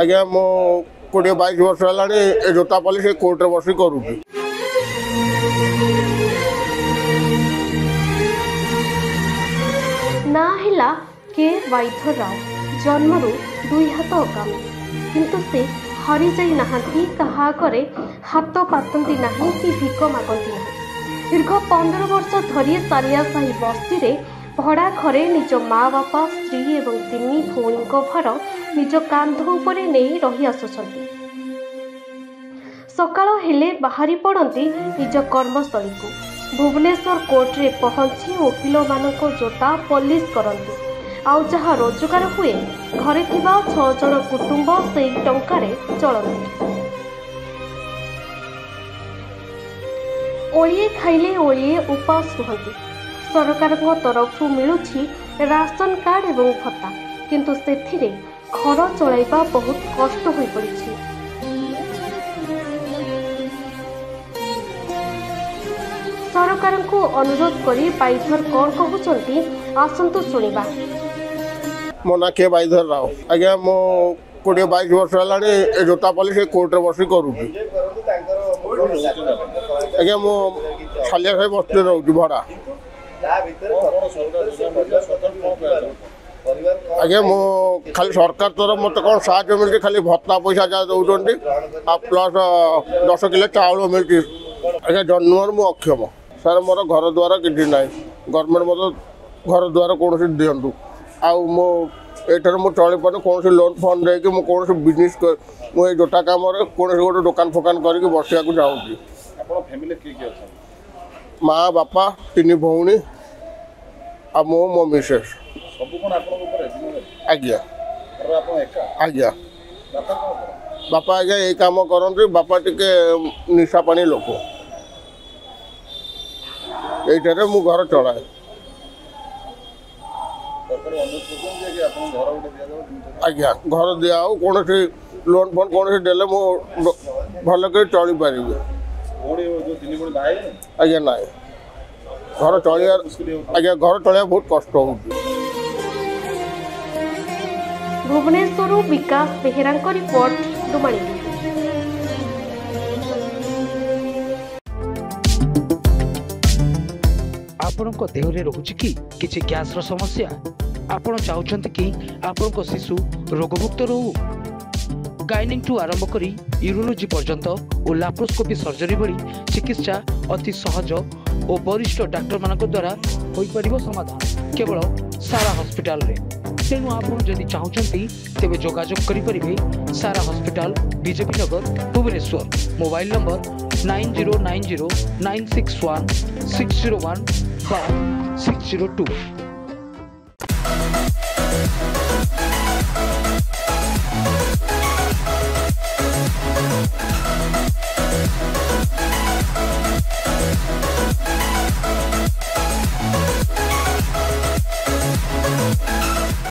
आज्ञा मो 20-22 वर्ष है जोता पॉलिसी कोर्ट रे बसी करूची। ना हिला के वैध राव जन्मरू दुई हाथ अकामी किंतु से हरि जाई नाहंती कहा करे हाथ पातंती नाही कि भीख मागंती नाही। दीर्घ 15 वर्ष धरी सालिया साही बस्ती रे भड़ा घरे निज माँ बापा स्त्री एवं तिनी भौणी भार निज कांध उपरे नहीं रही आसुछंती। सकाळ हेले बाहरी पड़ती निज कर्मस्थली को भुवनेश्वर कोर्ट रे पहुंची वकिल मानको जोता पॉलिश करंती। आउ जहा रोजगार हुए घरे थिबा 6 जण कुटुंब सेई टंकारे चलंती। ओळिए खाइले ओळिए उपास रहंती। सरकार तरफ मिलूची राशन कार्ड एवं भत्ता किंतु से घर चलाइबा बहुत कष्ट होई पड़िछि। सरकार को अनुरोध करी बाईधर कौन कहउचंती आसंतु सुनिबा। मोना के बाईधर राव आज्ञा मो 20-22 वर्ष है जोता पॉलिसी कोर्ट रे बसी करूची। आज्ञा मो सालिया साही बस्ती रहउची भड़ा आगे मो खाली सरकार तरफ मत कौन सा मिलती खाली भत्ता पैसा जहाँ दौरान आ प्लस 10 किलो चाउल मिलती। आगे जन्म मु अक्षम सर मोर घर द्वार कि गवर्नमेंट मत घर द्वार कौन से दिंटू आो यार मुझे चलने कौन से लोन फंड देखिए कौन से बिजनेस मुझे जोटा कम कौन गोटे दुकान फोकान करके बसा चाहूँगी। माँ बापा तीन भौणी आ मो मो मिसेस आज्ञा आज्ञा बापा आज्ञा ये कम करते बापा टिके निशा पानी लोक ये मु घर चलाए। आज्ञा घर दिया कौन से लोन फोन कौन से दे मो भल कर चल पारि आज्ञा ना घर चलिया आज्ञा घर चलिया बहुत कष्ट होउची। भुवनेश्वर विकास बेहेरा को रिपोर्ट डुमाणी। आपणों देहरे रोचे कि गैस समस्या आपण चाहते कि आपण शिशु रोगमुक्त रहू। गाइनिंग टू आरंभ करी यूरोलोजी पर्यंत और लाप्रोस्कोपी सर्जरी भली चिकित्सा अति सहज और वरिष्ठ डाक्टर मानक द्वारा हो पारिबो समाधान केवल सारा हॉस्पिटल रे। तेणु आपन जदि चाहौचंती तेबे जोगाजोग करि परिबे सारा hospital BJP Nagar Bhubaneswar mobile number 9090961601/602।